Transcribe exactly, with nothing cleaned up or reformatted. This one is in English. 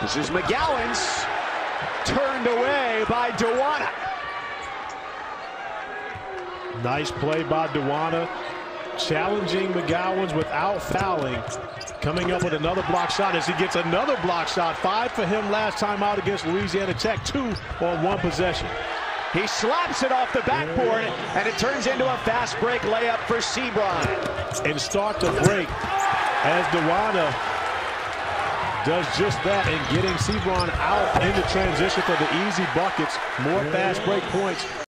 This is McGowan's, turned away by Dowuona. Nice play by Dowuona, challenging McGowan's without fouling. Coming up with another block shot as he gets another block shot. Five for him last time out against Louisiana Tech, two on one possession. He slaps it off the backboard, and it turns into a fast break layup for Seabron. And start the break as Dowuona does just that, and getting Seabron out into transition for the easy buckets. More fast break points.